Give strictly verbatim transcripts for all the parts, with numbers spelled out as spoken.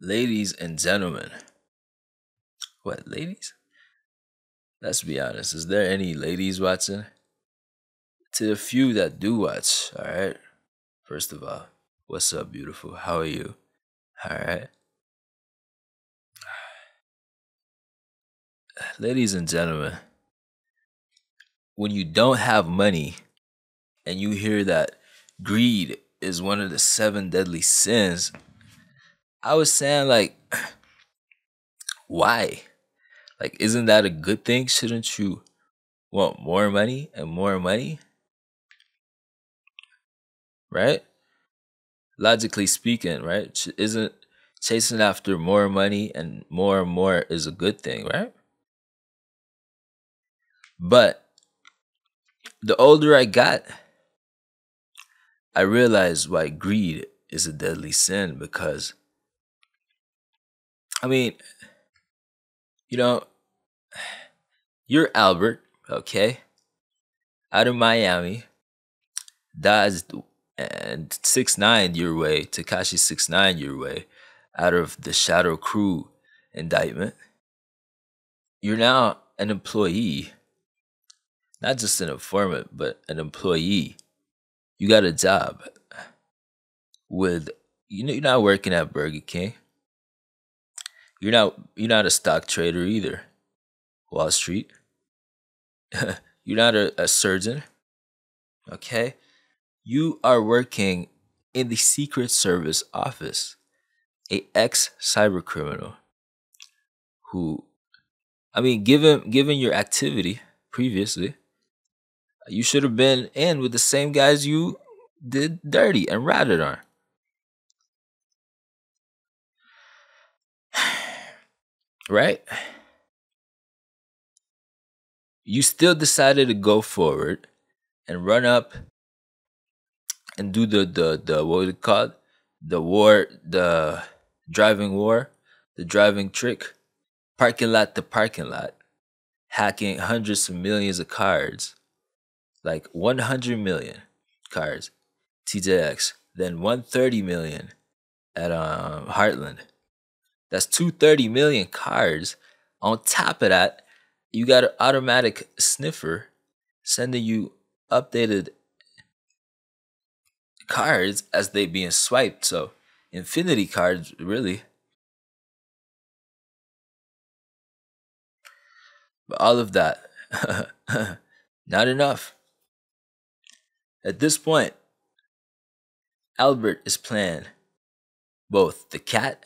Ladies and gentlemen. What, ladies? Let's be honest. Is there any ladies watching? To the few that do watch, alright? First of all, what's up, beautiful? How are you? Alright? Ladies and gentlemen, when you don't have money and you hear that greed is one of the seven deadly sins, I was saying, like, why? Like, isn't that a good thing? Shouldn't you want more money and more money? Right? Logically speaking, right? Isn't chasing after more money and more and more is a good thing, right? But the older I got, I realized why greed is a deadly sin, because, I mean, you know, you're Albert, okay, out of Miami, dodged and six nine your way, Takashi six nine your way, out of the Shadow Crew indictment. You're now an employee, not just an informant, but an employee. You got a job with, you know, you're not working at Burger King. You're not you're not a stock trader either, Wall Street. You're not a, a surgeon, okay? You are working in the Secret Service office, a ex-cyber criminal who, I mean, given given your activity previously, you should have been in with the same guys you did dirty and ratted on. Right? You still decided to go forward and run up and do the, the, the what was it called? The war, the driving war, the driving trick, parking lot to parking lot, hacking hundreds of millions of cards, like one hundred million cards, T J X, then one hundred thirty million at um, Heartland. That's two hundred thirty million cards. On top of that, you got an automatic sniffer sending you updated cards as they being swiped. So infinity cards, really. But all of that, not enough. At this point, Albert is playing both the cat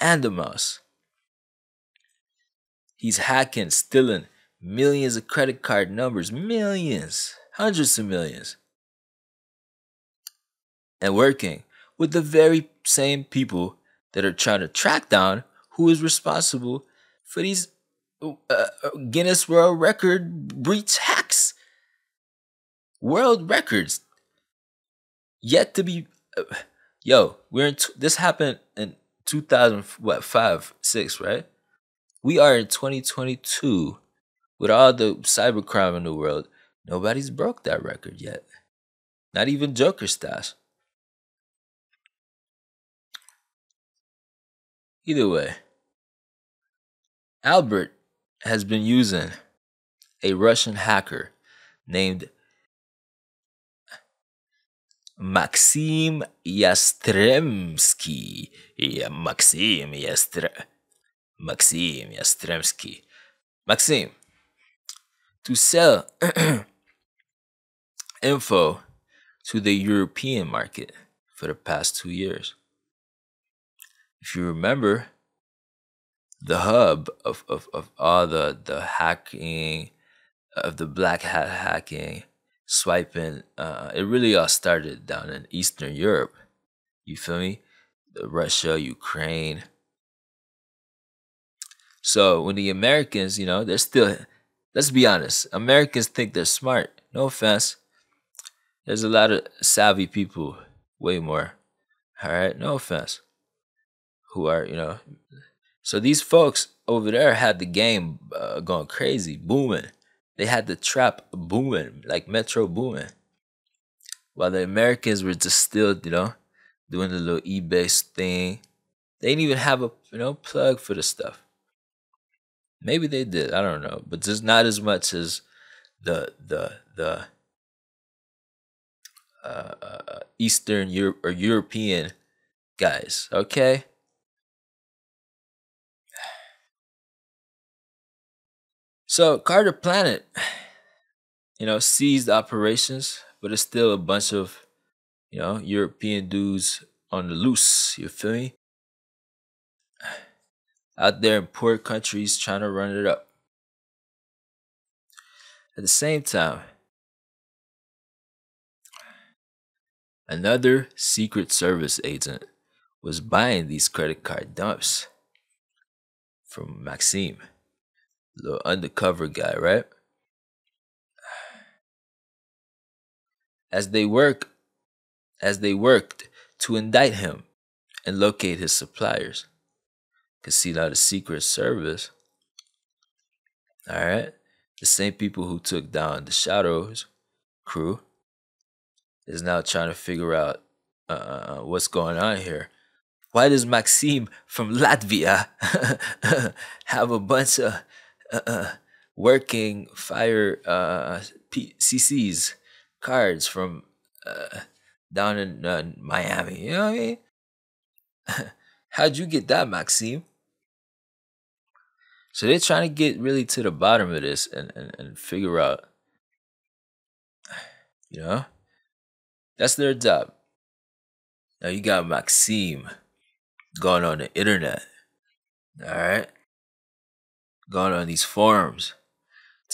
and the mouse. He's hacking, stealing millions of credit card numbers, millions, hundreds of millions, and working with the very same people that are trying to track down who is responsible for these uh, Guinness World Record breach hacks. World records yet to be uh, yo, we're in t this happened in two thousand what five six, right? We are in twenty twenty-two with all the cybercrime in the world. Nobody's broke that record yet. Not even Joker Stash. Either way, Albert has been using a Russian hacker named Maksym Yastremskiy. Yeah, Maksym Yastre Maksym Yastremskiy. Maksym, to sell info to the European market for the past two years. If you remember, the hub of, of, of all the, the hacking, of the black hat hacking, swiping, uh, it really all started down in Eastern Europe. You feel me? The Russia, Ukraine. So when the Americans, you know, they're still, let's be honest, Americans think they're smart. No offense. There's a lot of savvy people, way more. All right? No offense. Who are, you know. So these folks over there had the game uh, going crazy, booming. They had the trap booming, like Metro booming. While the Americans were just still, you know, doing the little eBay thing. They didn't even have a you know plug for this stuff. Maybe they did, I don't know, but just not as much as the the the uh, Eastern Europe or European guys. Okay. So Carder Planet, you know, seized operations, but it's still a bunch of, you know, European dudes on the loose, you feel me? Out there in poor countries trying to run it up. At the same time, another Secret Service agent was buying these credit card dumps from Maksym. Little undercover guy, right? As they work, as they worked to indict him and locate his suppliers. Cause see now the Secret Service, all right, the same people who took down the Shadows Crew, is now trying to figure out uh, what's going on here. Why does Maksym from Latvia have a bunch of Uh, uh, working fire uh, P C Cs cards from uh, down in uh, Miami? You know what I mean? How'd you get that, Maksym? So they're trying to get really to the bottom of this and, and, and figure out, you know, that's their job. Now you got Maksym going on the internet, all right? Going on these forums,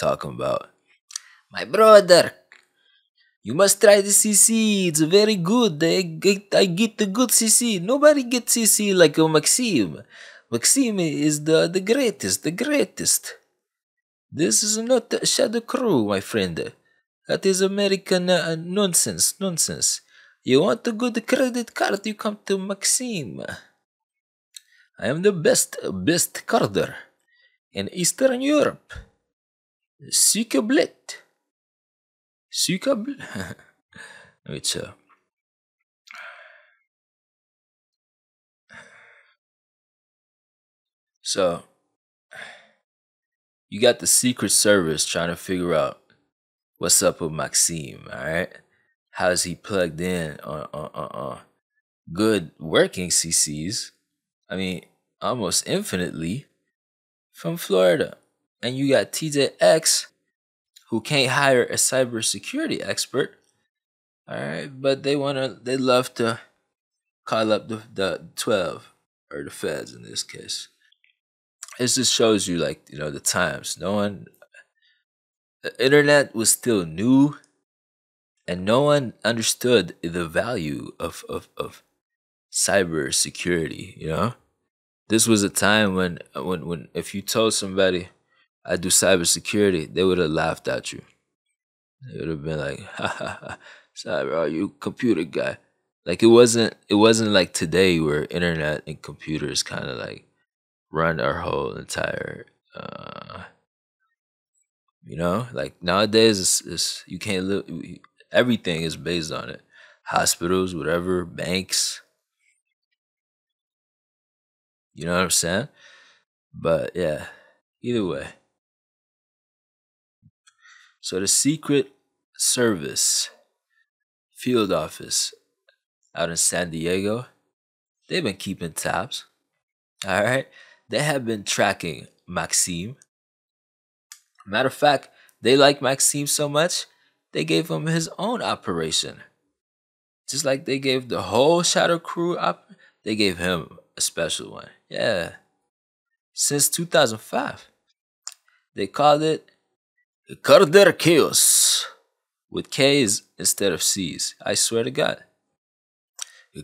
talking about, my brother, you must try the C C, it's very good, I get, I get the good C C, nobody gets C C like a Maksym, Maksym is the, the greatest, the greatest, this is not a Shadow Crew, my friend, that is American uh, nonsense, nonsense, you want a good credit card, you come to Maksym, I am the best, best carder in Eastern Europe. Sikablet. Sikablet. Let me chill. So, you got the Secret Service trying to figure out what's up with Maksym, alright? How is he plugged in on, on, on, on good working C Cs? I mean, almost infinitely. From Florida. And you got T J X, who can't hire a cybersecurity expert, all right, but they wanna, they love to call up the, the twelve or the feds in this case. It just shows you, like, you know, the times. No one, the internet was still new, and no one understood the value of of of cybersecurity. You know. This was a time when, when, when if you told somebody, I do cybersecurity, they would have laughed at you. They would have been like, ha, ha, ha, cyber, are you computer guy? Like, it wasn't, it wasn't like today where internet and computers kind of like run our whole entire, uh, you know? Like, nowadays, it's, it's, you can't live, everything is based on it. Hospitals, whatever, banks. You know what I'm saying? But yeah, either way. So the Secret Service field office out in San Diego, they've been keeping tabs. All right. They have been tracking Maksym. Matter of fact, they like Maksym so much, they gave him his own operation. Just like they gave the whole Shadow Crew up, they gave him a special one. Yeah. Since two thousand five, they called it Carder Chaos with K's instead of C's. I swear to God.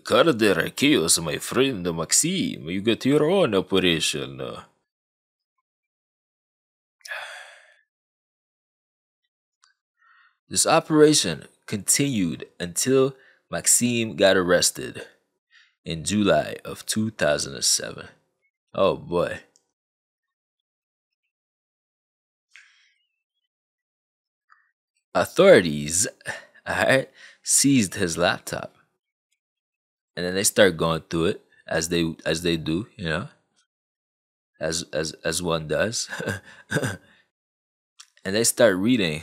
Carder Chaos, my friend Maksym, you got your own operation. This operation continued until Maksym got arrested in July of two thousand seven. Oh boy. Authorities, all right, seized his laptop. And then they start going through it. as they as they do, you know, as as as one does. And they start reading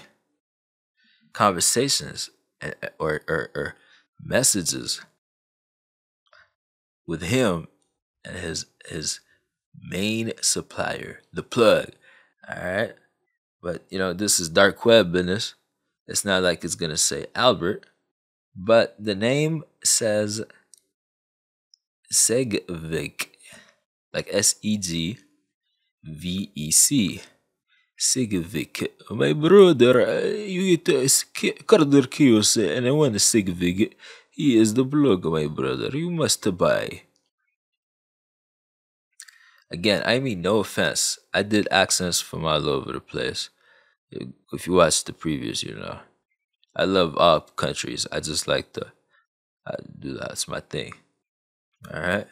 conversations or or, or messages with him and his his main supplier, the plug. All right, but you know, this is dark web business. It's not like it's gonna say Albert, but the name says segvec, like S E G V E C, segvec. My brother, you get Carder Chaos and I want a segvec. He is the blog, my brother. You must buy. Again, I mean no offense. I did accents from all over the place. If you watch the previous, you know, I love all countries. I just like to I do that. It's my thing. All right.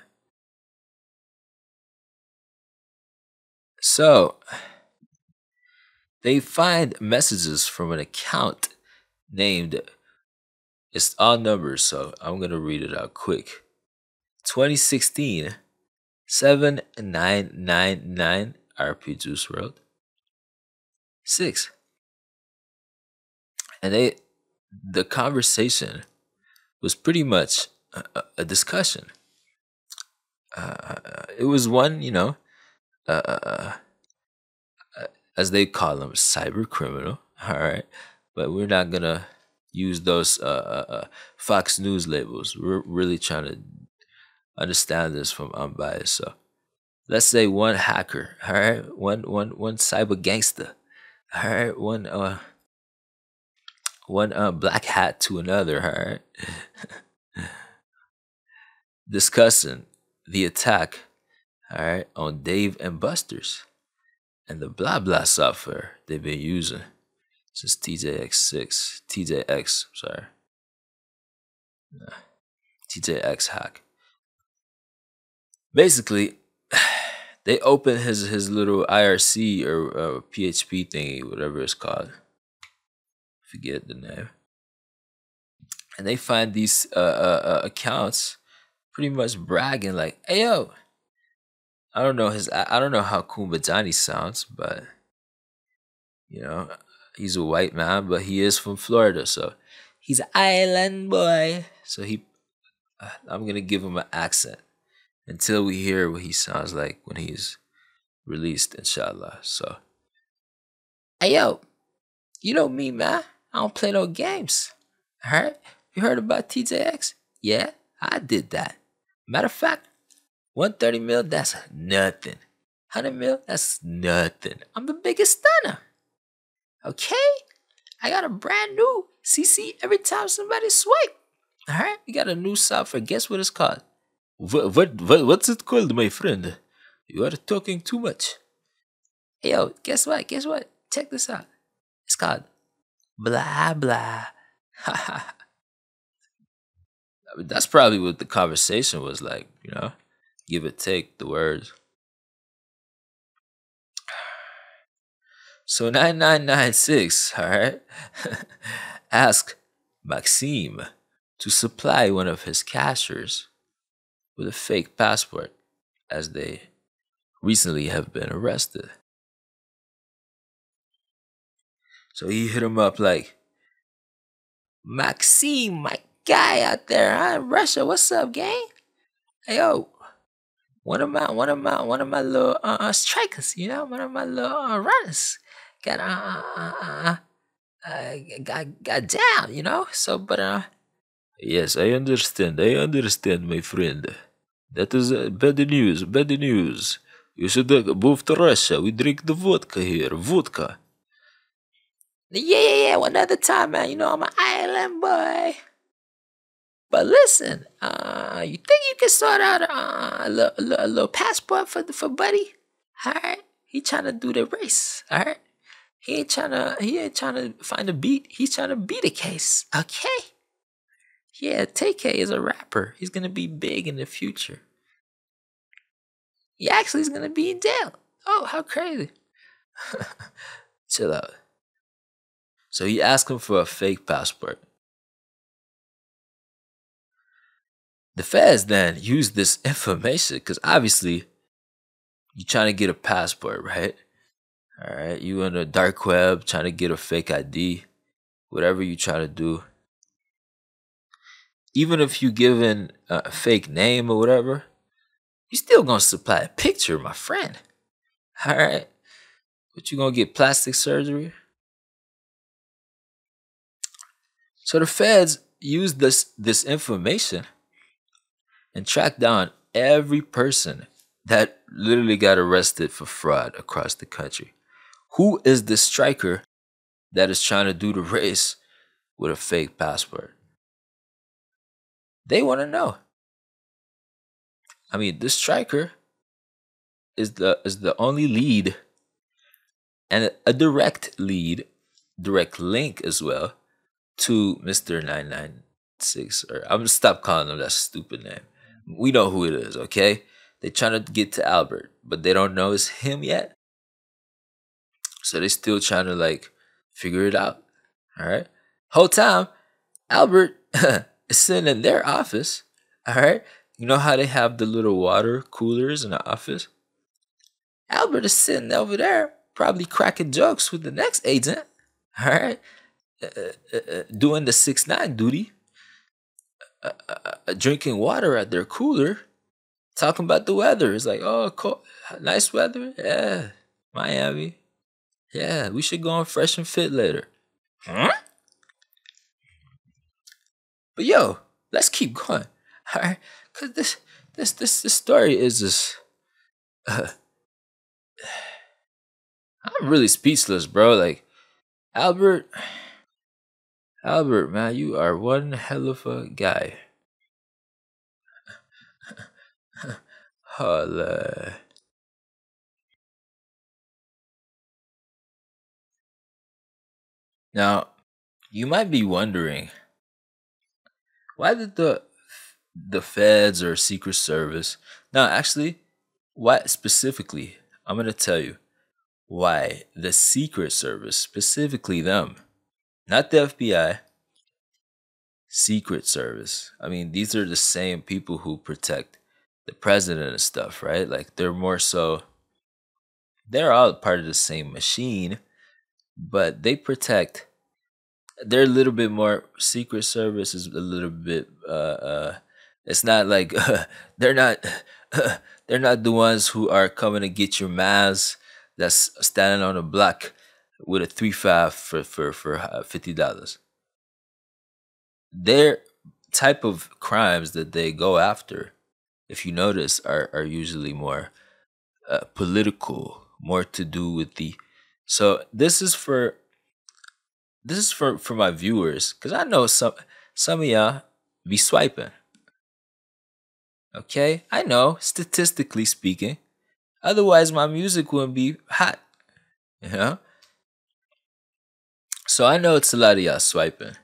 So they find messages from an account named, it's all numbers, so I'm going to read it out quick. twenty sixteen seven nine nine nine R P Juice World six. And they, the conversation was pretty much a, a discussion. Uh, it was one, you know, uh, as they call them, cyber criminal. All right, but we're not gonna use those uh, uh, Fox News labels. We're really trying to understand this from unbiased. So let's say one hacker. All right, one one one cyber gangster. All right, one uh, one uh, black hat to another. All right, discussing the attack, all right, on Dave and Buster's and the blah blah software they've been using since T J X six, T J X, sorry, nah, T J X hack. Basically, they open his his little I R C or uh, P H P thingy, whatever it's called. Forget the name. And they find these uh, uh, accounts pretty much bragging like, "Hey yo, I don't know his, I, I don't know how Kumbajani sounds, but you know, he's a white man, but he is from Florida, so he's an island boy. So he, uh, I'm gonna give him an accent until we hear what he sounds like when he's released, inshallah." So, "Hey yo, you know me, man. I don't play no games. All right? You heard about T J X? Yeah, I did that. Matter of fact, one thirty mil, that's nothing. one hundred mil, that's nothing. I'm the biggest stunner. Okay? I got a brand new C C every time somebody swipe. All right? We got a new software. Guess what it's called?" What, what, what, what's it called, my friend? You are talking too much. "Hey, yo, guess what? Guess what? Check this out. It's called blah blah." I mean, that's probably what the conversation was like, you know, give or take the words. So nine nine nine six, all right, asked Maksym to supply one of his cashers with a fake passport, as they recently have been arrested. So he hit him up like, "Maksym, my guy out there, huh? Russia, what's up, gang? Hey, yo, one of my, one of my, one of my little uh, uh, strikers, you know, one of my little uh, runners, got uh, uh, uh, uh got got down, you know. So, but uh, yes, I understand, I understand, my friend. That is uh, bad news, bad news. You should uh, move to Russia. We drink the vodka here, vodka." "Yeah, yeah, yeah, one other time, man. You know, I'm an island boy. But listen, uh, you think you can sort out uh, a, little, a, little, a little passport for for buddy? All right, he trying to do the race. All right, he ain't trying to he ain't trying to find a beat. He's trying to beat a case. Okay, yeah, T K is a rapper. He's gonna be big in the future. He actually is gonna be in jail. Oh, how crazy." Chill out. So he asked him for a fake passport. The feds then use this information, because obviously you're trying to get a passport, right? All right, you on the dark web trying to get a fake I D, whatever you try to do. Even if you given a fake name or whatever, you're still gonna supply a picture, my friend. All right, but you gonna get plastic surgery. So the feds use this this information and track down every person that literally got arrested for fraud across the country. Who is the striker that is trying to do the race with a fake passport? They want to know. I mean, this striker is the is the only lead, and a direct lead, direct link as well, to Mister nine nine six. Or I'm gonna stop calling him that stupid name. We know who it is, okay? They're trying to get to Albert, but they don't know it's him yet. So they're still trying to like figure it out. All right. Whole time, Albert is sitting in their office. All right. You know how they have the little water coolers in the office? Albert is sitting over there, probably cracking jokes with the next agent. All right. Uh, uh, uh, doing the six nine duty. Uh, uh, uh, drinking water at their cooler, talking about the weather. It's like, oh, cool. Nice weather. Yeah, Miami. Yeah, we should go on Fresh and Fit later. Huh? But yo, let's keep going. All right, because this, this, this, this story is just... Uh, I'm really speechless, bro. Like, Albert... Albert, man, you are one hell of a guy. Holla. Now, you might be wondering, why did the the feds or Secret Service? No, actually, why specifically? I'm gonna tell you why the Secret Service, specifically them. Not the F B I, Secret Service. I mean, these are the same people who protect the president and stuff, right? Like, they're more so, they're all part of the same machine, but they protect, they're a little bit more, Secret Service is a little bit, uh, uh, it's not like, uh, they're not, uh, they're not the ones who are coming to get your masks that's standing on a block with a three five for for for fifty dollars. Their type of crimes that they go after, if you notice, are are usually more uh, political, more to do with the. So this is for this is for for my viewers, because I know some some of y'all be swiping. Okay, I know statistically speaking, otherwise my music wouldn't be hot, you know. So I know it's a lot of y'all swiping.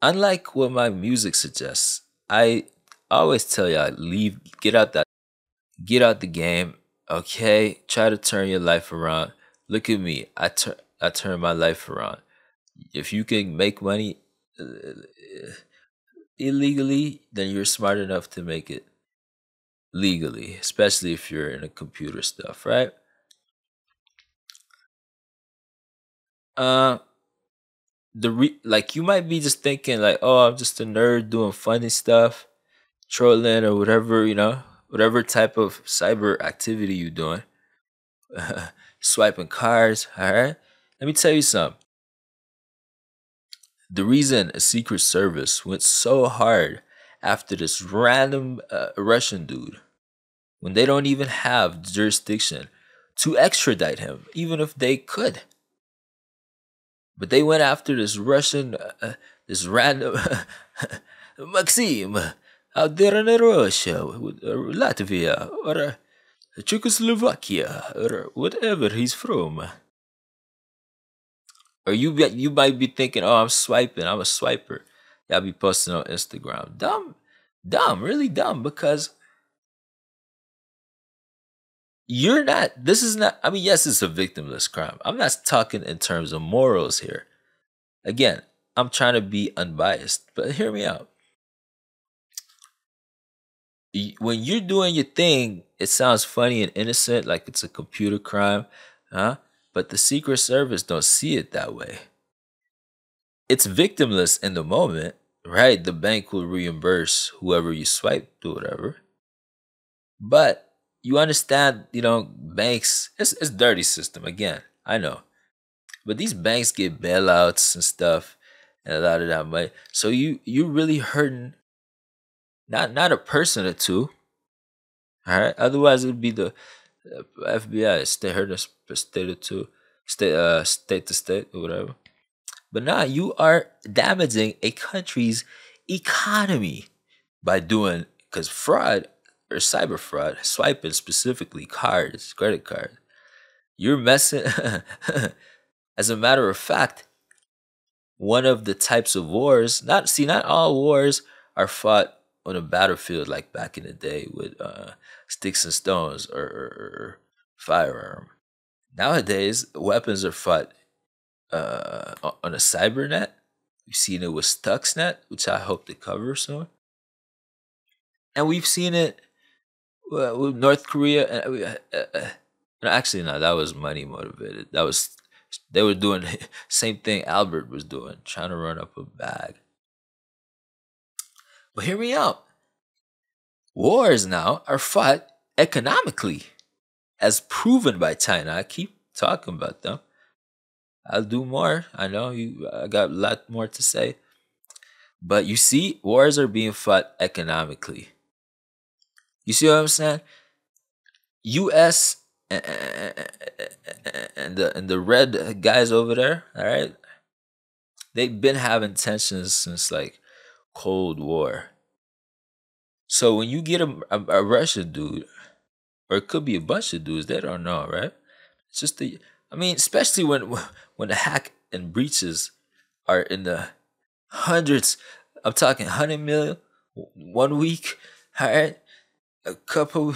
Unlike what my music suggests, I always tell y'all, leave, get out that, get out the game, okay? Try to turn your life around. Look at me, I turn, I turn my life around. If you can make money uh, illegally, then you're smart enough to make it legally, especially if you're in the computer stuff, right? Uh. The re like you might be just thinking like, oh, I'm just a nerd doing funny stuff, trolling or whatever, you know, whatever type of cyber activity you're doing, swiping cars. All right, let me tell you something. The reason a Secret Service went so hard after this random uh, Russian dude, when they don't even have jurisdiction to extradite him, even if they could. But they went after this Russian, uh, this random Maksym out there in Russia, with, uh, Latvia, or uh, Czechoslovakia, or whatever he's from. Or you be, you might be thinking, oh, I'm swiping, I'm a swiper. Y'all be posting on Instagram. Dumb, dumb, really dumb, because you're not, this is not, I mean, yes, it's a victimless crime. I'm not talking in terms of morals here. Again, I'm trying to be unbiased, but hear me out. when you're doing your thing, it sounds funny and innocent, like it's a computer crime, huh? But the Secret Service don't see it that way. It's victimless in the moment, right? The bank will reimburse whoever you swiped or whatever. But you understand, you know, banks, it's, it's a dirty system. Again, I know. But these banks get bailouts and stuff and a lot of that money. So you, you're really hurting not, not a person or two, all right? Otherwise, it would be the F B I, state hurting state or two, state, uh, state to state or whatever. But now you are damaging a country's economy by doing, because fraud or cyber fraud, swiping specifically cards, credit cards, you're messing. As a matter of fact, one of the types of wars, not see, not all wars are fought on a battlefield like back in the day with uh, sticks and stones or, or, or firearm. Nowadays, weapons are fought Uh, on a cyber net. We've seen it with Stuxnet, which I hope to cover soon. And we've seen it uh, with North Korea. Uh, uh, uh, no, actually, no, that was money motivated. That was, they were doing the same thing Albert was doing, trying to run up a bag. But hear me out. Wars now are fought economically, as proven by China. I keep talking about them. I'll do more. I know you. I got a lot more to say. But you see, wars are being fought economically. You see what I'm saying? U S and, and, the, and the red guys over there, all right? They've been having tensions since, like, Cold War. So when you get a, a, a Russian dude, or it could be a bunch of dudes, they don't know, right? It's just the... I mean, especially when when the hack and breaches are in the hundreds. I'm talking hundred million one week. All right, a couple,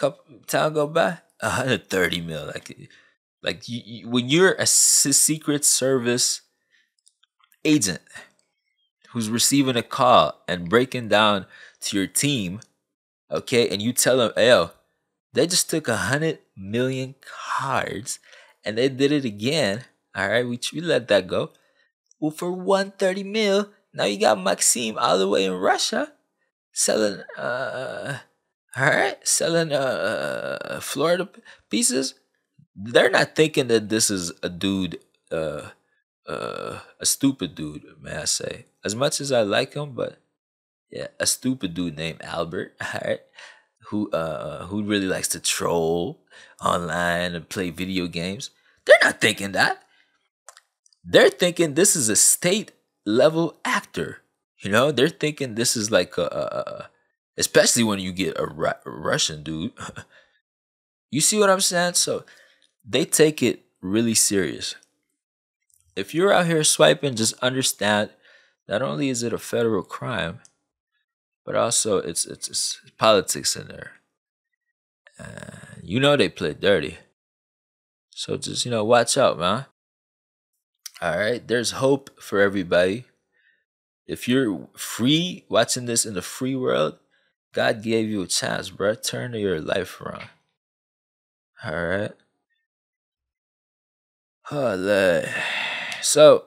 couple time go by, a hundred thirty million. Like, like you, you, when you're a Secret Service agent who's receiving a call and breaking down to your team, okay, and you tell them, "Yo, they just took a hundred million cards." And they did it again. All right, we, we let that go. Well, for one hundred thirty mil, now you got Maksym all the way in Russia selling, uh, all right, selling uh, Florida pieces. They're not thinking that this is a dude, uh, uh, a stupid dude, may I say. As much as I like him, but yeah, a stupid dude named Albert, all right, who, uh, who really likes to troll online and play video games. They're not thinking that. They're thinking this is a state level actor. You know, they're thinking this is like a, a especially when you get a, Ru a Russian dude. You see what I'm saying? So they take it really serious. If you're out here swiping, just understand not only is it a federal crime, but also it's it's, it's politics in there. Uh, you know they play dirty. So just, you know, watch out, man. All right, there's hope for everybody. If you're free, watching this in the free world, God gave you a chance, bro. Turn your life around. All right. Holy. So,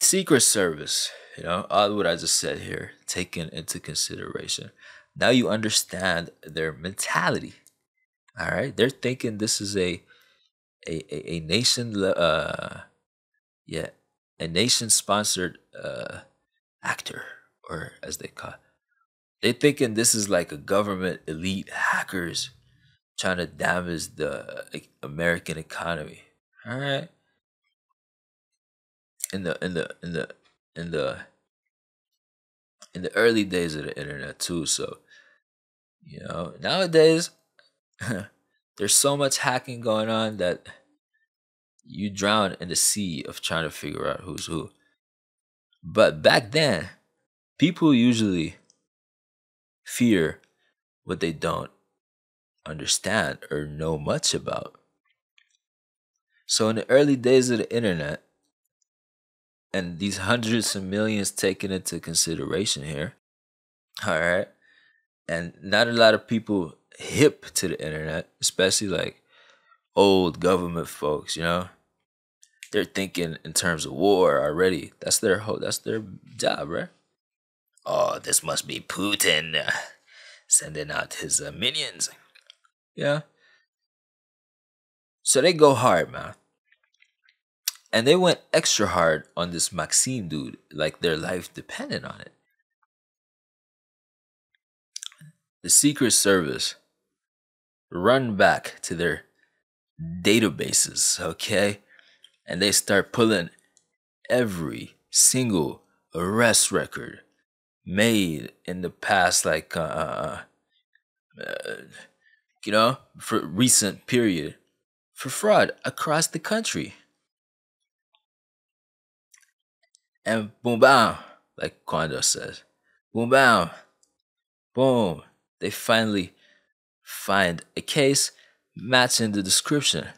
Secret Service, you know, all what I just said here, taken into consideration. Now you understand their mentality. All right, they're thinking this is a a a, a nation, uh, yeah, a nation-sponsored uh, actor, or as they call it. They're thinking this is like a government elite hackers trying to damage the American economy. All right, in the in the in the in the in the early days of the internet too. So you know nowadays. There's so much hacking going on that you drown in the sea of trying to figure out who's who. But back then, people usually fear what they don't understand or know much about. So in the early days of the internet, and these hundreds of millions taken into consideration here, all right, and not a lot of people hip to the internet, especially like old government folks, you know? They're thinking in terms of war already. That's their ho that's their job, right? Oh, this must be Putin uh, sending out his uh, minions. Yeah. So they go hard, man. And they went extra hard on this Maksym dude, like their life depended on it. The Secret Service run back to their databases, okay? And they start pulling every single arrest record made in the past, like, uh, uh, you know, for recent period, for fraud across the country. And boom, bam, like Kondo says, boom, bam, boom. They finally find a case matching the description.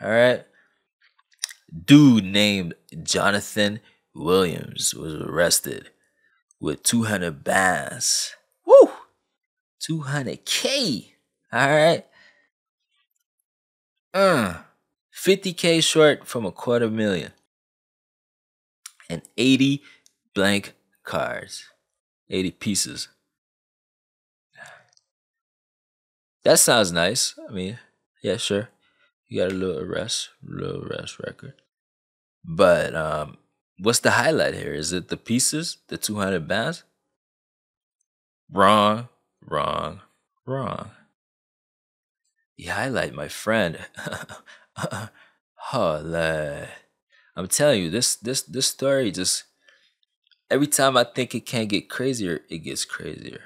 All right. Dude named Jonathan Williams was arrested with two hundred bands. Woo! two hundred K. All right. Uh, fifty K short from a quarter million. And eighty blank cards. eighty pieces. That sounds nice. I mean, yeah, sure. You got a little arrest, little arrest record. But um, what's the highlight here? Is it the pieces, the two hundred bands? Wrong, wrong, wrong. The highlight, my friend. Holla. I'm telling you, this this this story just, every time I think it can't get crazier, it gets crazier.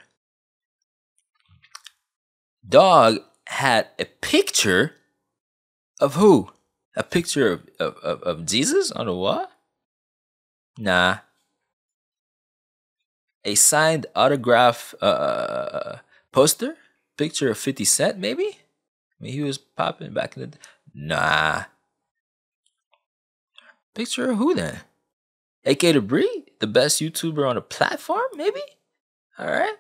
Dog had a picture of who? A picture of, of, of, of Jesus on a wall? Nah. A signed autograph uh, poster? Picture of fifty cent maybe? I mean, he was popping back in the day. Nah. Picture of who then? A K Debris? The best YouTuber on the platform, maybe? Alright.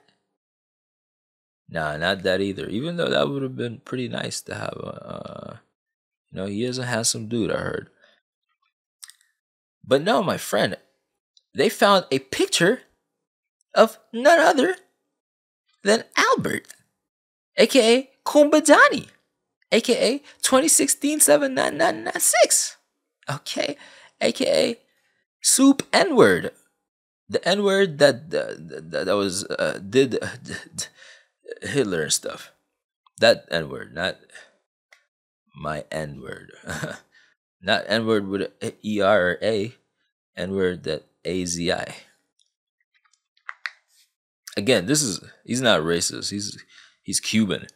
Nah, not that either. Even though that would have been pretty nice to have. Uh, you know, he is a handsome dude, I heard. But no, my friend. They found a picture of none other than Albert. A K A Kumbadani. A K A twenty sixteen seven nine nine nine six. Okay, A K A Soup N-word, the N-word that that, that, that was uh, did uh, Hitler and stuff. That N-word, not my N-word, not N-word with an E R or A, N-word that A Z I. Again, this is he's not racist. He's he's Cuban.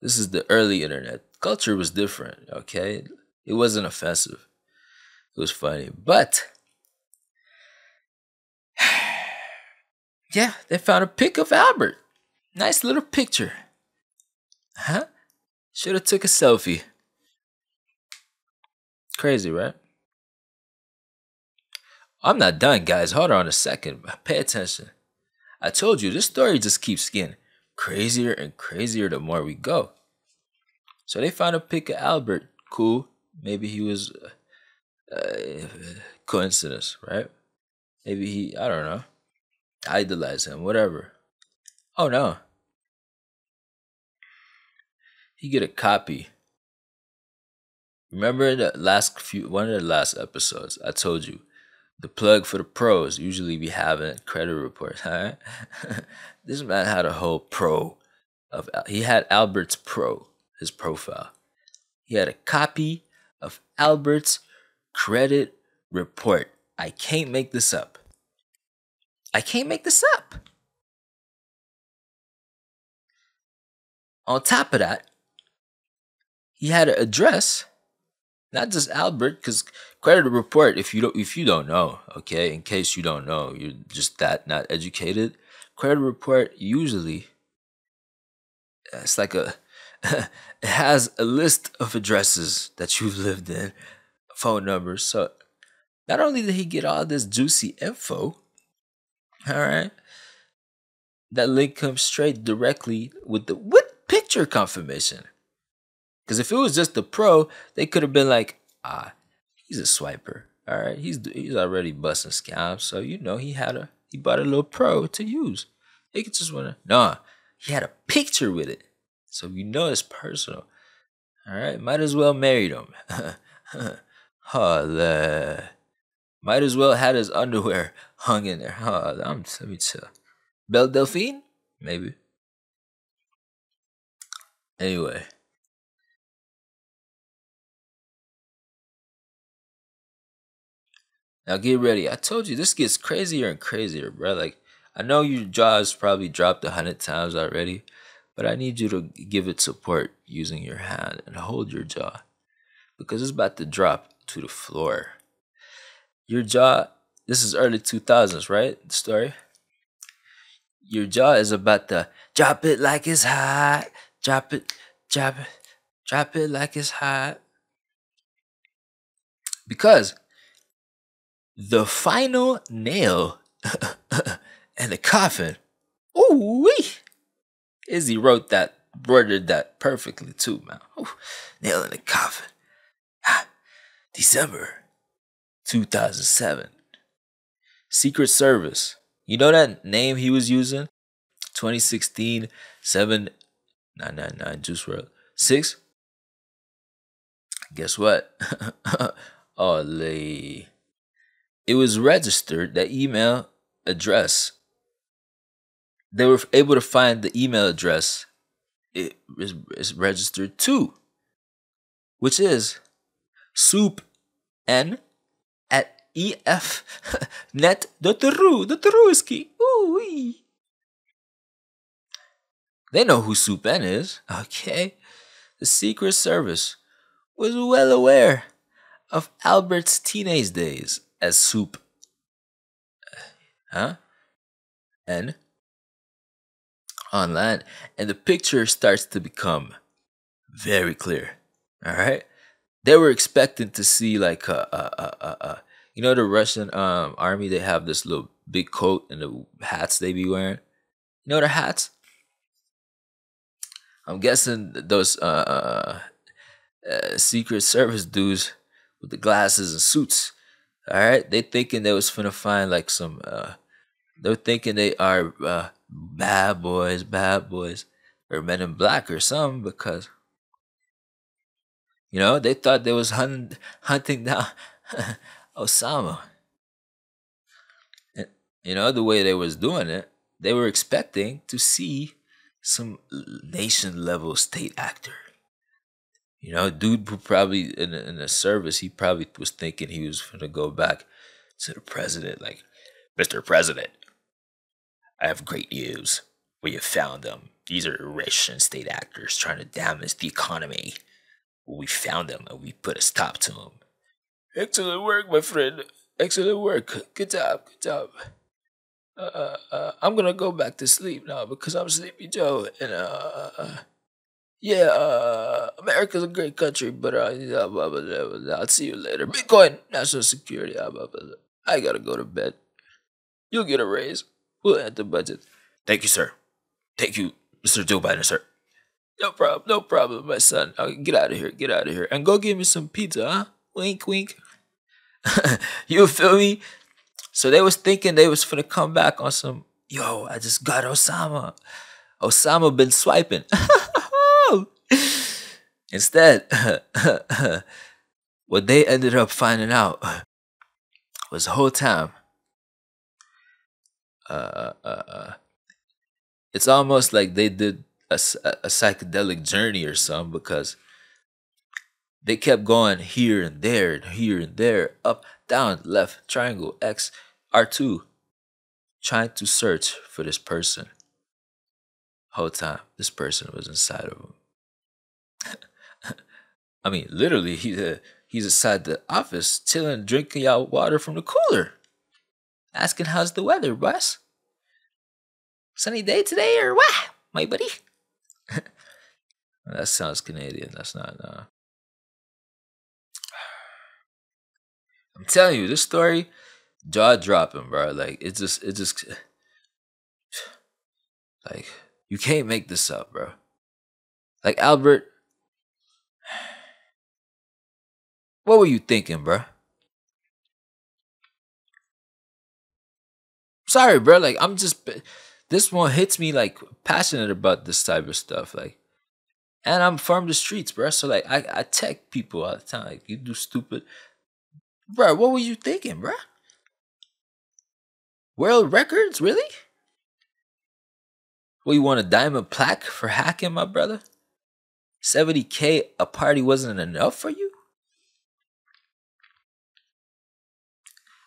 This is the early internet. Culture was different. Okay, it wasn't offensive. It was funny, but yeah, they found a pic of Albert. Nice little picture. Huh? Should have took a selfie. Crazy, right? I'm not done, guys. Hold on a second. Pay attention. I told you, this story just keeps getting crazier and crazier the more we go. So they found a pic of Albert. Cool. Maybe he was... Uh, Uh, coincidence, right? Maybe he, I don't know, idolize him, whatever. Oh no, he get a copy. Remember the last few, one of the last episodes, I told you, the plug for the pros. Usually we have a credit report. Huh? This man had a whole pro of. He had Albert's pro, his profile. He had a copy of Albert's credit report. I can't make this up. I can't make this up. On top of that, he had an address, not just Albert, because credit report, if you don't if you don't know, okay, in case you don't know, you're just that not educated. Credit report usually it's like a it has a list of addresses that you've lived in. Phone numbers. So not only did he get all this juicy info, all right, that link comes straight directly with the with picture confirmation. Because if it was just the pro, they could have been like, ah, he's a swiper. All right, he's he's already busting scams, so you know he had a he bought a little pro to use. They could just wanna nah, he had a picture with it, so you know it's personal. All right, might as well married him. Holla. Might as well had his underwear hung in there. Holla, I'm let me tell. Belle Delphine, maybe. Anyway. Now get ready. I told you this gets crazier and crazier, bro. Like, I know your jaw's probably dropped a hundred times already, but I need you to give it support using your hand and hold your jaw because it's about to drop to the floor. Your jaw, this is early two thousands, right? The story? Your jaw is about to drop it like it's hot. Drop it, drop it, drop it like it's hot. Because the final nail and the coffin. Ooh-wee. Izzy wrote that, worded that perfectly too, man. Ooh, nail in the coffin. Ah, December two thousand seven. Secret Service. You know that name he was using? twenty sixteen, seven nine nine nine, Juice world. six? Guess what? Oh, lay. It was registered, that email address. They were able to find the email address it is registered to, which is soupn at E F net dot ru dot ruski. Ooh-wee. They know who soupn is. Okay. The Secret Service was well aware of Albert's teenage days as soup. Huh? And online. And the picture starts to become very clear. Alright? They were expecting to see like a, a, a, a, a you know the Russian um army, they have this little big coat and the hats they be wearing. You know the hats? I'm guessing those uh, uh Secret Service dudes with the glasses and suits. All right, they thinking they was finna find like some, uh, they're thinking they are uh, bad boys, bad boys, or Men in Black or something because, you know, they thought they was hunt, hunting down Osama. And, you know, the way they was doing it, they were expecting to see some nation level state actor. You know, dude who probably in a, in a service, he probably was thinking he was going to go back to the president. Like, Mister President, I have great news. Where you found them. These are Russian state actors trying to damage the economy. We found them and we put a stop to them. Excellent work, my friend. Excellent work. Good job. Good job. Uh, uh, I'm going to go back to sleep now because I'm Sleepy Joe. And, uh... yeah, uh, America's a great country, but uh, I'll see you later. Bitcoin, national security. I gotta go to bed. You'll get a raise. We'll add the budget. Thank you, sir. Thank you, Mister Joe Biden, sir. No problem, no problem, my son. Uh, get out of here, get out of here. And go give me some pizza, huh? Wink, wink. You feel me? So they was thinking they was finna come back on some, yo, I just got Osama. Osama been swiping. Instead, what they ended up finding out was the whole time. Uh, uh, uh, it's almost like they did a, a psychedelic journey or something because they kept going here and there and here and there, up, down, left, triangle, X, R two, trying to search for this person. Whole time, this person was inside of him. I mean, literally, he's, uh, he's inside the office, chilling, drinking out water from the cooler. Asking, how's the weather, boss? Sunny day today or what, my buddy? That sounds Canadian. That's not, no. I'm telling you, this story, jaw-dropping, bro. Like, it just, it just... Like, you can't make this up, bro. Like, Albert, what were you thinking, bro? Sorry, bro. Like, I'm just, this one hits me, like, passionate about this type of stuff. Like, and I'm from the streets, bro. So, like, I, I tech people all the time. Like, you do stupid. Bro, what were you thinking, bro? World records? Really? Well, you want a diamond plaque for hacking, my brother? seventy K a party wasn't enough for you?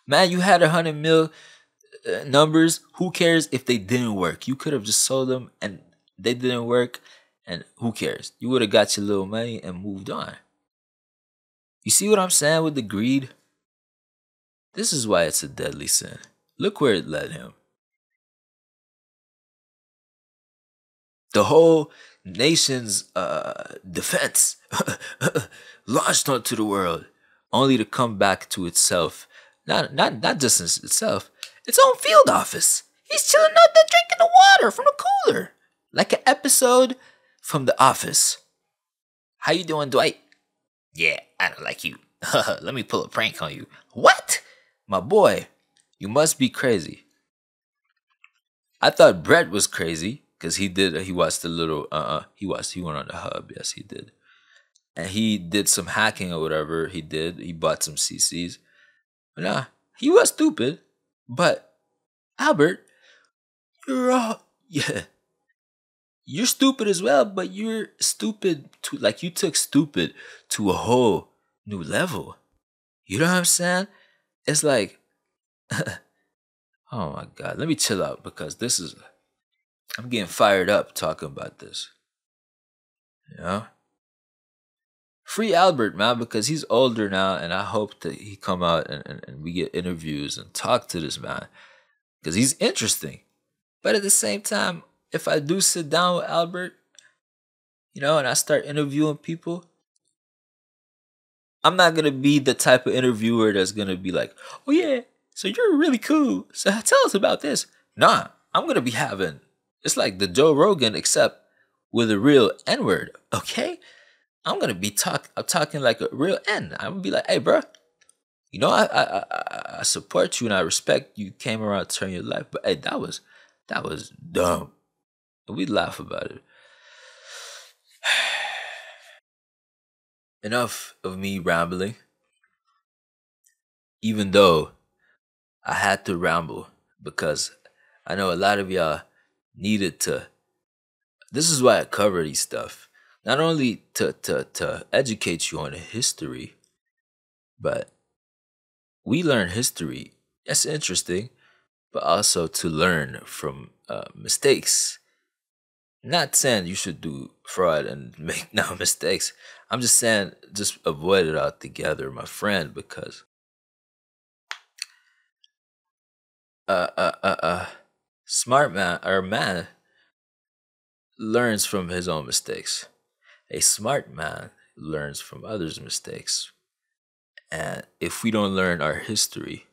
Man, you had a hundred mil uh, numbers. Who cares if they didn't work? You could have just sold them and they didn't work. And who cares? You would have got your little money and moved on. You see what I'm saying with the greed? This is why it's a deadly sin. Look where it led him. The whole nation's uh, defense launched onto the world, only to come back to itself. Not, not, not just itself, its own field office. He's chilling out there drinking the water from the cooler, like an episode from The Office. How you doing, Dwight? Yeah, I don't like you. Let me pull a prank on you. What? My boy, you must be crazy. I thought Brett was crazy. Cause he did, he watched a little, uh, he watched, he went on the hub, yes he did, and he did some hacking or whatever he did. He bought some C Cs. But nah, he was stupid. But Albert, you're all, yeah, you're stupid as well. But you're stupid to like you took stupid to a whole new level. You know what I'm saying? It's like, oh my God, let me chill out because this is. I'm getting fired up talking about this. You know? Free Albert, man, because he's older now, and I hope that he come out and, and, and we get interviews and talk to this man. Because he's interesting. But at the same time, if I do sit down with Albert, you know, and I start interviewing people, I'm not going to be the type of interviewer that's going to be like, oh, yeah, so you're really cool. So tell us about this. Nah, I'm going to be having... It's like the Joe Rogan, except with a real N-word, okay? I'm going to be talk. I'm talking like a real N. I'm going to be like, hey, bro, you know, I, I I I support you and I respect you came around to turn your life. But, hey, that was, that was dumb. And we laugh about it. Enough of me rambling. Even though I had to ramble because I know a lot of y'all needed to, this is why I cover these stuff, not only to, to, to educate you on history, but we learn history, that's interesting, but also to learn from uh, mistakes. Not saying you should do fraud and make no mistakes, I'm just saying just avoid it altogether, my friend, because uh, uh, uh, uh, smart man or man learns from his own mistakes. A smart man learns from others' mistakes. And if we don't learn our history,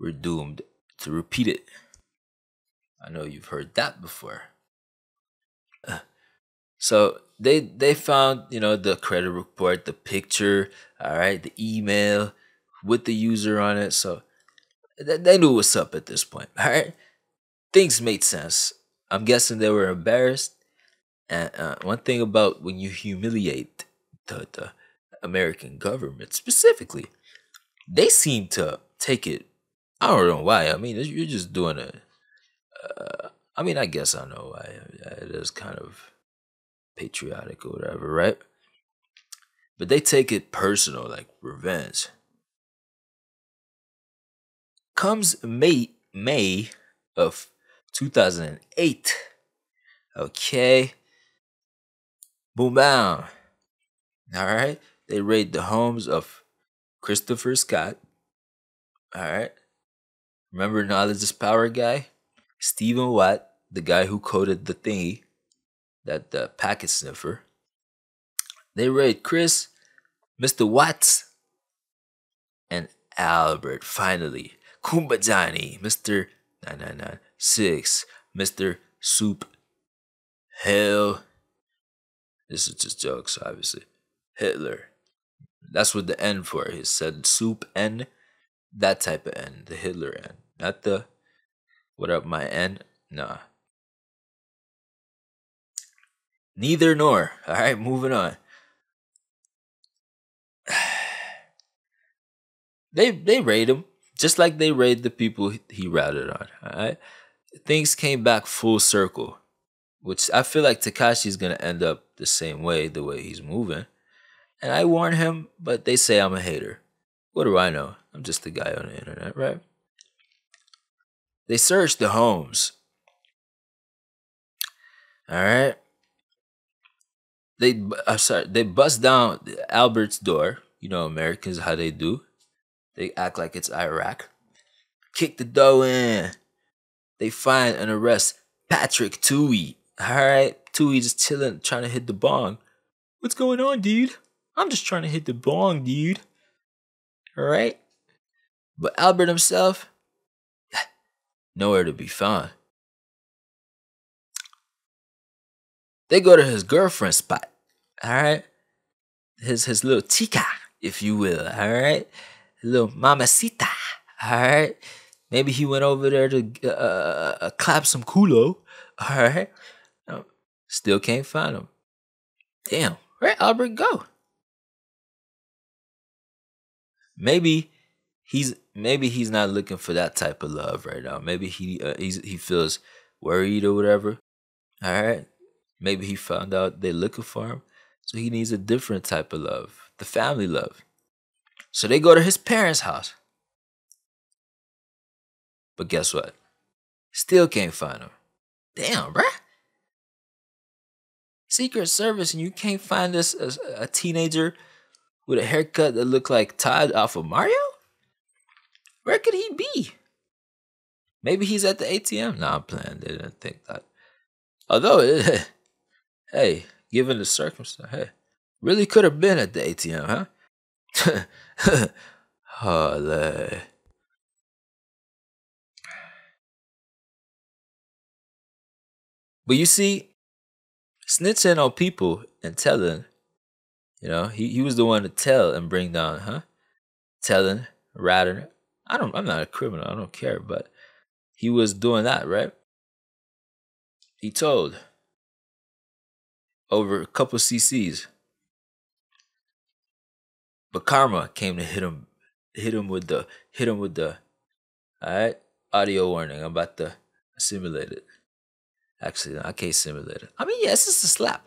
we're doomed to repeat it. I know you've heard that before. So they they found, you know, the credit report, the picture, all right, the email with the user on it. So they knew what's up at this point, all right? Things made sense. I'm guessing they were embarrassed. And uh, one thing about when you humiliate the, the American government specifically, they seem to take it. I don't know why. I mean, you're just doing a. Uh, I mean, I guess I know why. It is kind of patriotic or whatever, right? But they take it personal, like revenge. Comes May May of two thousand eight. Okay. Boom bam. Alright. They raid the homes of Christopher Scott. Alright. Remember Knowledge is Power guy? Stephen Watt, the guy who coded the thingy, that the packet sniffer. They raid Chris, Mister Watts, and Albert, finally. Kumbajani, Mister nine nine nine six, Mister Soup Hell. This is just jokes, obviously. Hitler. That's what the N for. He said soup N. That type of N. The Hitler N. Not the, what up, my N? Nah. Neither nor. Alright, moving on. They they raid him. Just like they raid the people he ratted on. Alright? Things came back full circle. Which I feel like Takashi's gonna end up the same way, the way he's moving. And I warn him, but they say I'm a hater. What do I know? I'm just a guy on the internet, right? They searched the homes. Alright? They I'm sorry, they bust down Albert's door. You know Americans, how they do. They act like it's Iraq. Kick the door in. They find and arrest Patrick Toohey. Alright, Toohey just chilling, trying to hit the bong. What's going on, dude? I'm just trying to hit the bong, dude. Alright? But Albert himself, nowhere to be found. They go to his girlfriend's spot, all right? His his little chica, if you will, all right? His little mamacita, all right? Maybe he went over there to uh, clap some culo, all right? No, still can't find him. Damn, where'd Albert go? Maybe he's maybe he's not looking for that type of love right now. Maybe he uh, he's, he feels worried or whatever, all right? Maybe he found out they're looking for him. So he needs a different type of love. The family love. So they go to his parents' house. But guess what? Still can't find him. Damn, bruh. Secret Service and you can't find this as a teenager with a haircut that looked like Todd off of Mario? Where could he be? Maybe he's at the A T M. Nah, I'm playing. They didn't think that. Although, it, hey, given the circumstance, hey, really could have been at the A T M, huh? Holy. But you see, snitching on people and telling, you know, he, he was the one to tell and bring down, huh? Telling, ratting. I don't, I'm not a criminal. I don't care, but he was doing that, right? He told over a couple C Cs, but karma came to hit him, hit him with the, hit him with the, all right, audio warning. I'm about to simulate it. Actually, no, I can't simulate it. I mean, yeah, it's just a slap.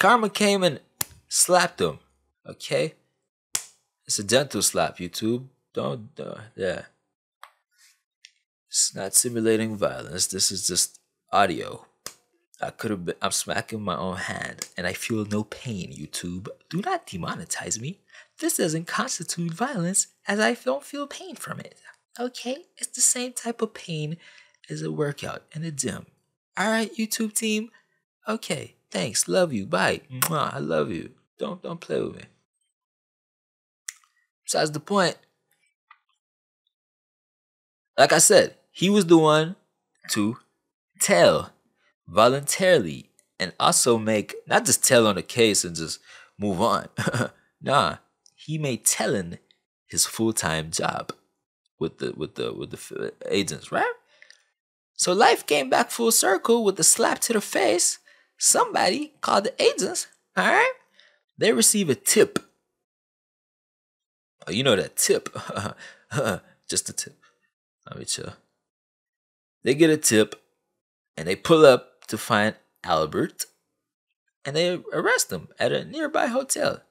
Karma came and slapped him. Okay, it's a gentle slap. YouTube, don't, don't yeah. It's not simulating violence. This is just audio. I could have been, I'm smacking my own hand and I feel no pain, YouTube. Do not demonetize me. This doesn't constitute violence as I don't feel pain from it. Okay? It's the same type of pain as a workout in a gym. Alright, YouTube team? Okay, thanks. Love you. Bye. Mwah, I love you. Don't don't play with me. Besides the point, like I said, he was the one to tell voluntarily and also make, not just tell on a case and just move on. Nah, he made telling his full-time job with the with the with the agents, right? So life came back full circle with a slap to the face. Somebody called the agents. All right, they receive a tip. Oh, you know that tip, just a tip. Let me chill. They get a tip. And they pull up to find Albert, and they arrest him at a nearby hotel.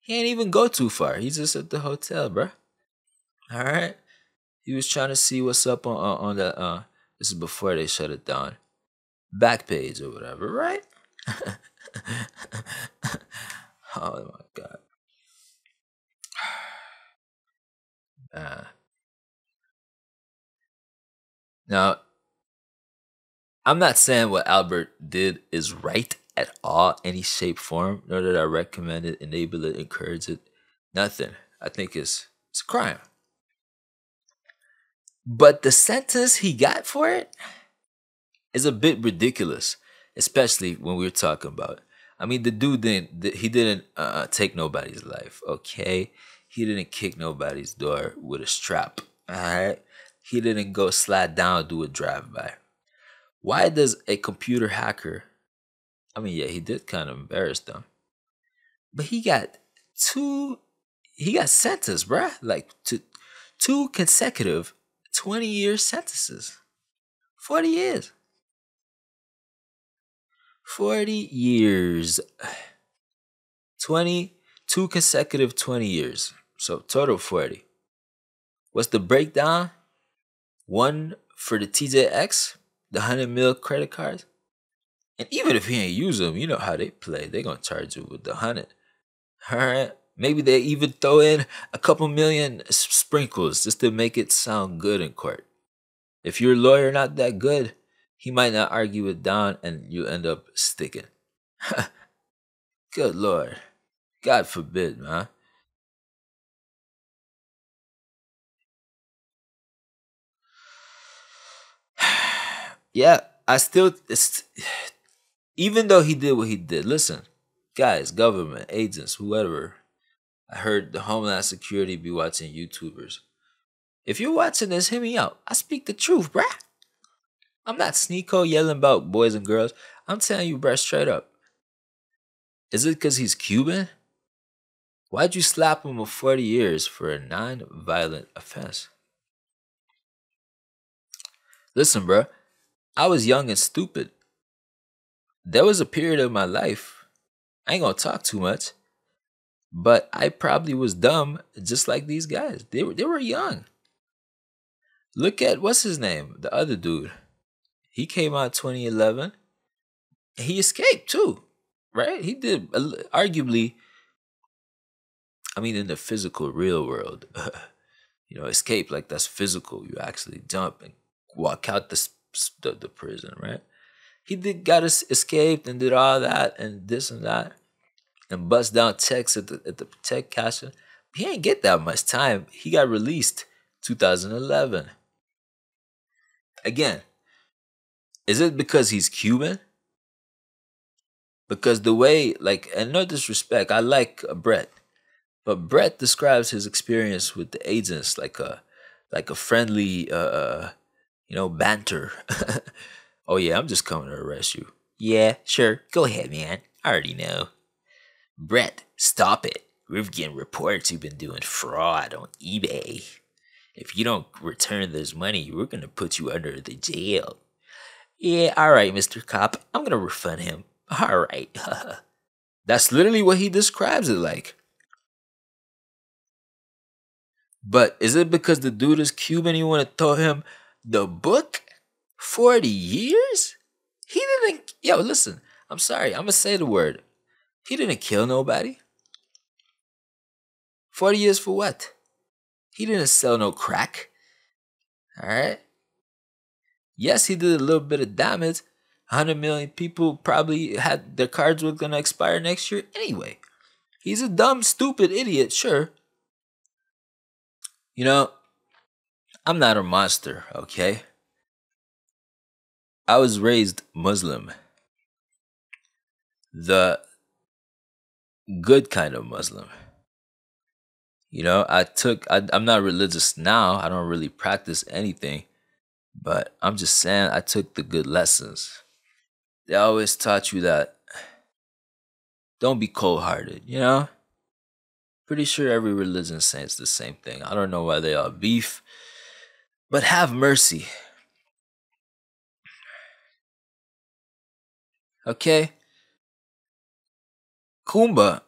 He ain't even go too far. He's just at the hotel, bruh. All right? He was trying to see what's up on, on, on the, uh, this is before they shut it down, Backpage or whatever, right? Oh, my God. Man. Now, I'm not saying what Albert did is right at all, any shape, form, nor did I recommend it, enable it, encourage it, nothing. I think it's, it's a crime. But the sentence he got for it is a bit ridiculous. especially when we were talking about, I mean, the dude didn't, he didn't uh, take nobody's life, okay? He didn't kick nobody's door with a strap, all right? He didn't go slide down, do a drive-by. Why does a computer hacker, I mean, yeah, he did kind of embarrass them, but he got two, he got sentenced, bruh, like two, two consecutive twenty-year sentences. forty years. forty years. twenty, two consecutive twenty years. So total forty. What's the breakdown? One for the T J X, the one hundred mil credit cards. And even if he ain't use them, you know how they play. They're going to charge you with the one hundred. All right. Maybe they even throw in a couple million sprinkles just to make it sound good in court. If your lawyer not that good, he might not argue it down and you end up sticking. Good Lord. God forbid, man. Yeah, I still, it's, even though he did what he did, listen, guys, government, agents, whoever, I heard the Homeland Security be watching YouTubers. If you're watching this, hear me out. I speak the truth, bruh. I'm not sneako yelling about boys and girls. I'm telling you, bruh, straight up. Is it because he's Cuban? Why'd you slap him with forty years for a non-violent offense? Listen, bruh, I was young and stupid. There was a period of my life, I ain't gonna talk too much, but I probably was dumb just like these guys. They were, they were young. Look at, what's his name? The other dude. He came out twenty eleven. He escaped too, right? He did arguably, I mean, in the physical real world, you know, escape, like that's physical. You actually jump and walk out the, the, the prison, right? He did got us escaped and did all that and this and that. And bust down checks at the at the check cashier. He ain't get that much time. He got released two thousand eleven. Again, is it because he's Cuban? Because the way, like, and no disrespect, I like Brett, but Brett describes his experience with the agents like a like a friendly, uh, you know, banter. Oh yeah, I'm just coming to arrest you. Yeah, sure, go ahead, man. I already know. Brett, stop it. We're getting reports you've been doing fraud on eBay. If you don't return this money, we're going to put you under the jail. Yeah, all right, Mister Cop. I'm going to refund him. All right. That's literally what he describes it like. But is it because the dude is Cuban you want to throw him the book? forty years? He didn't... Yo, listen. I'm sorry. I'm going to say the word. He didn't kill nobody. forty years for what? He didn't sell no crack. All right. Yes, he did a little bit of damage. one hundred million people probably had their cards were going to expire next year anyway. He's a dumb, stupid idiot, sure. You know, I'm not a monster, okay? I was raised Muslim. The... good kind of Muslim. You know, I took, I, I'm not religious now. I don't really practice anything. But I'm just saying I took the good lessons. They always taught you that don't be cold-hearted, you know? Pretty sure every religion says the same thing. I don't know why they all beef. But have mercy. Okay? Kumba,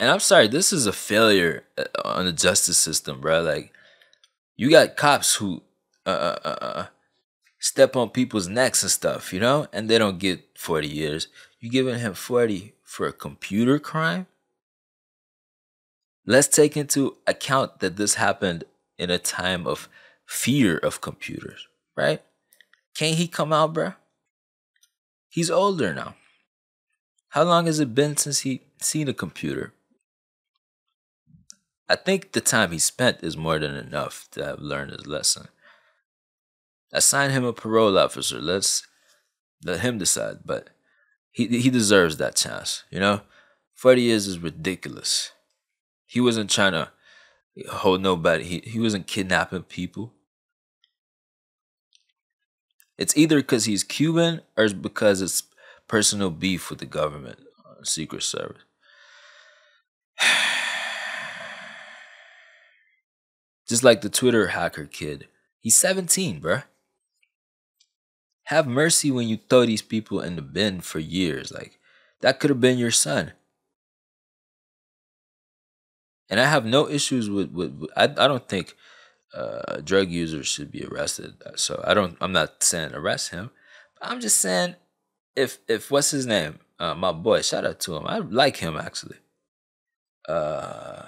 and I'm sorry, this is a failure on the justice system, bro. Like, you got cops who uh, uh, uh, step on people's necks and stuff, you know, and they don't get forty years. You giving him forty for a computer crime? Let's take into account that this happened in a time of fear of computers, right? Can't he come out, bro? He's older now. How long has it been since he seen a computer? I think the time he spent is more than enough to have learned his lesson. Assign him a parole officer. Let's Let him decide, but he he deserves that chance, you know? forty years is ridiculous. He wasn't trying to hold nobody. He, he wasn't kidnapping people. It's either because he's Cuban or it's because it's personal beef with the government, Secret Service. Just like the Twitter hacker kid. He's seventeen, bruh. Have mercy when you throw these people in the bin for years. Like, that could have been your son. And I have no issues with... with, with I, I don't think uh, drug users should be arrested. So I don't, I'm not saying arrest him. But I'm just saying if, if what's his name? Uh, my boy, shout out to him. I like him, actually. Uh,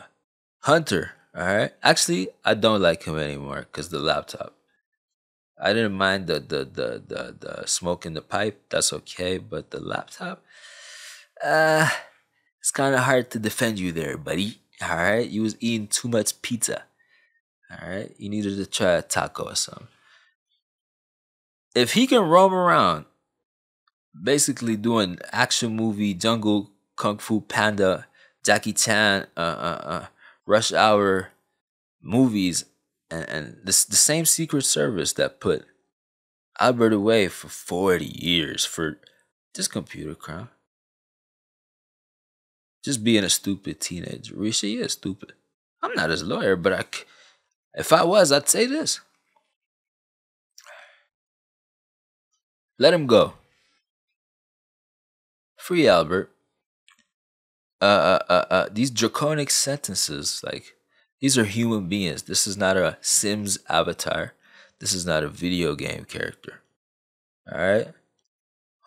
Hunter, all right? Actually, I don't like him anymore because the laptop. I didn't mind the the the the the smoke in the pipe. That's okay, but the laptop, uh, it's kind of hard to defend you there, buddy. All right, you was eating too much pizza. All right, you needed to try a taco or something. If he can roam around, basically doing action movie, jungle, kung fu panda, Jackie Chan, uh uh uh, Rush Hour movies. And, and this the same Secret Service that put Albert away for forty years for this computer crime. Just being a stupid teenager. Rishi is stupid. I'm not his lawyer, but I, if I was, I'd say this. Let him go. Free Albert. Uh, uh, uh, uh, these draconic sentences, like... These are human beings. This is not a Sims avatar. This is not a video game character. All right?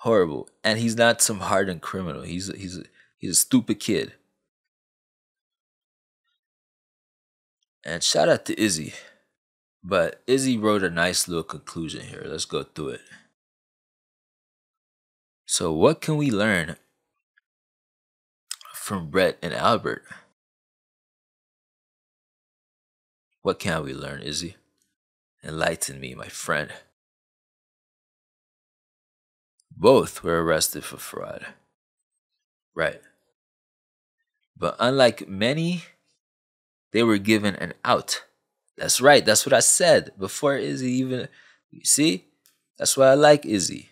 Horrible. And he's not some hardened criminal. He's a, he's a, he's a stupid kid. And shout out to Izzy. But Izzy wrote a nice little conclusion here. Let's go through it. So what can we learn from Brett and Albert? What can we learn, Izzy? Enlighten me, my friend. Both were arrested for fraud. Right. But unlike many, they were given an out. That's right. That's what I said before Izzy even... You see? That's why I like Izzy.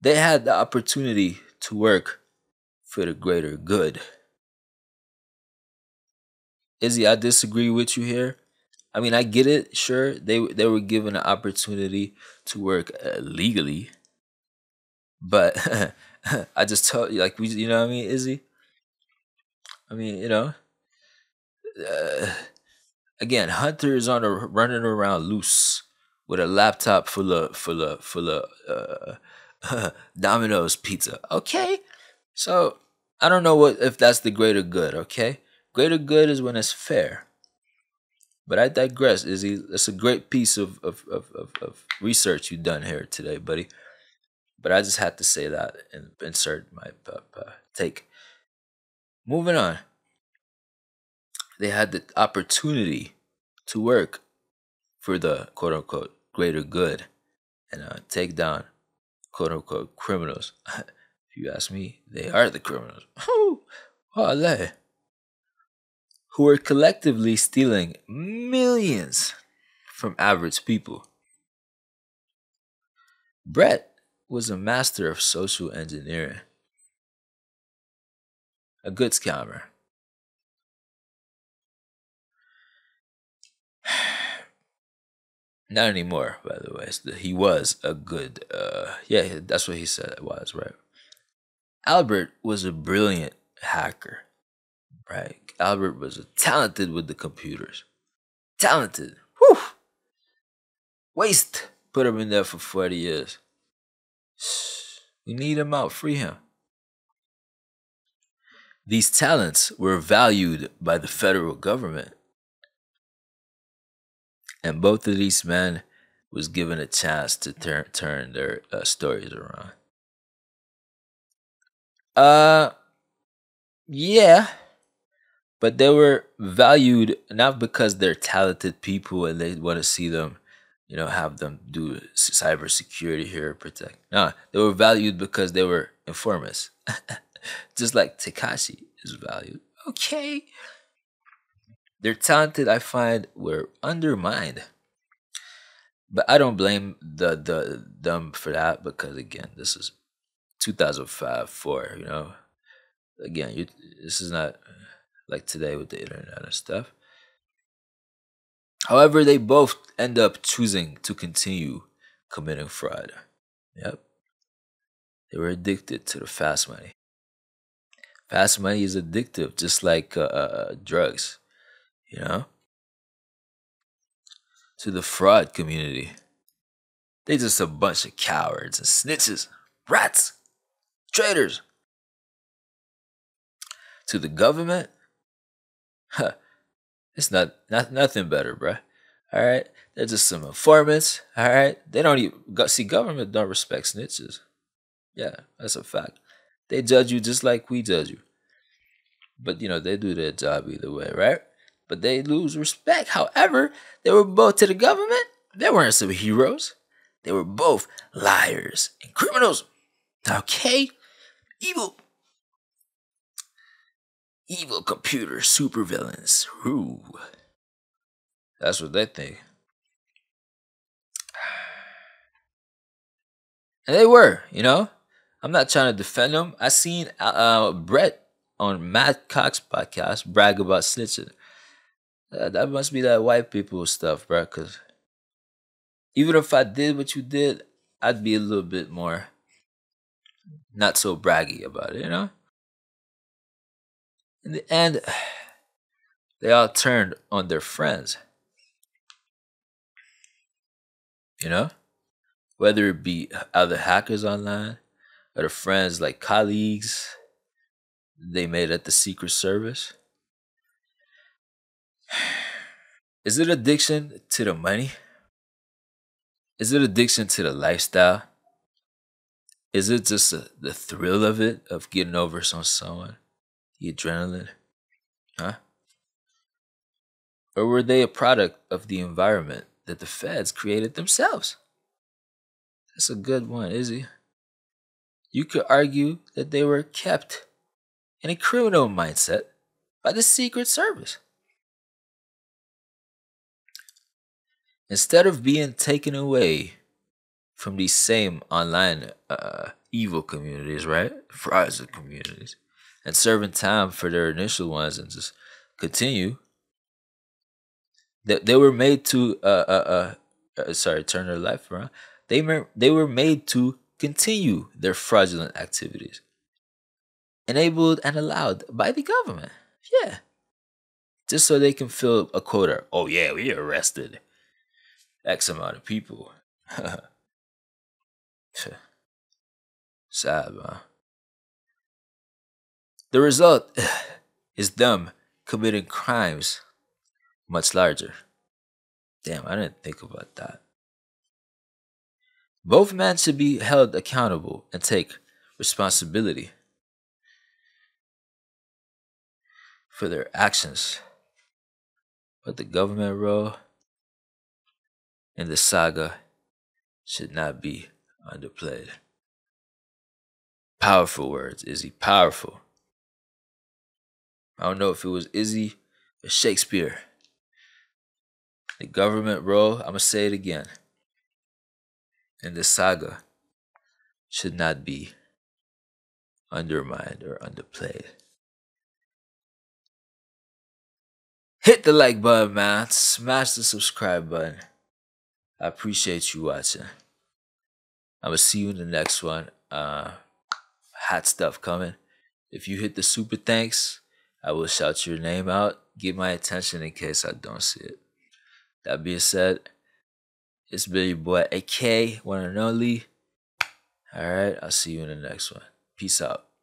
They had the opportunity to work for the greater good. Izzy, I disagree with you here. I mean, I get it. Sure, they they were given an opportunity to work uh, legally, but I just told you, like we, you know what I mean, Izzy. I mean, you know. Uh, again, Hunter is on a running around loose with a laptop full of full of full of uh, Domino's pizza. Okay, so I don't know what if that's the greater good. Okay. Greater good is when it's fair. But I digress, Izzy. That's a great piece of, of, of, of, of research you've done here today, buddy. But I just had to say that and insert my uh, uh, take. Moving on. They had the opportunity to work for the quote-unquote greater good and uh, take down quote-unquote criminals. If you ask me, they are the criminals. Wale. Who are collectively stealing millions from average people. Brett was a master of social engineering. A good scammer. Not anymore, by the way. He was a good... Uh, yeah, that's what he said it was, right? Albert was a brilliant hacker. Right, Albert was talented with the computers. Talented. Whew. Waste. Put him in there for forty years. We need him out. Free him. These talents were valued by the federal government. And both of these men was given a chance to turn, turn their uh, stories around. Uh, yeah. But they were valued not because they're talented people and they want to see them you know, have them do cybersecurity here, protect. Nah, they were valued because they were informants. Just like Takashi is valued. Okay. They're talented, I find, were undermined. But I don't blame the, the them for that because, again, this is two thousand five, four, you know. Again, you, this is not like today with the internet and stuff. However, they both end up choosing to continue committing fraud. Yep. They were addicted to the fast money. Fast money is addictive, just like uh, uh, drugs, you know? To the fraud community. They just a bunch of cowards and snitches, rats, traitors. To the government, huh, it's not, not nothing better, bruh. All right, they're just some informants. All right, they don't even see government don't respect snitches. Yeah, that's a fact. They judge you just like we judge you. But you know they do their job either way, right? But they lose respect. However, they were both to the government. They weren't some heroes. They were both liars and criminals. Okay, evil, evil computer supervillains. Who? That's what they think. And they were, you know. I'm not trying to defend them. I seen uh, Brett on Matt Cox podcast brag about snitching. Uh, that must be that white people stuff, bro. Because even if I did what you did, I'd be a little bit more not so braggy about it, you know? In the end, they all turned on their friends. You know? Whether it be other hackers online or their friends like colleagues they made at the Secret Service. Is it addiction to the money? Is it addiction to the lifestyle? Is it just a, the thrill of it, of getting over on someone? The adrenaline? Huh? Or were they a product of the environment that the feds created themselves? That's a good one, Izzy. You could argue that they were kept in a criminal mindset by the Secret Service. Instead of being taken away from these same online uh, evil communities, right? Fraudulent communities. And serving time for their initial ones and just continue. They, they were made to, uh, uh, uh, uh, sorry, turn their life around. They, they were made to continue their fraudulent activities. Enabled and allowed by the government. Yeah. Just so they can fill a quota. Oh yeah, we arrested X amount of people. Sad, man. The result is them committing crimes much larger. Damn, I didn't think about that. Both men should be held accountable and take responsibility for their actions. But the government role in the saga should not be underplayed. Powerful words, Izzy. Powerful. I don't know if it was Izzy or Shakespeare. The government role, I'm going to say it again, in the saga should not be undermined or underplayed. Hit the like button, man. Smash the subscribe button. I appreciate you watching. I'm going to see you in the next one. Uh, hot stuff coming. If you hit the super thanks, I will shout your name out. Get my attention in case I don't see it. That being said, it's been your boy A K, one and only. All right, I'll see you in the next one. Peace out.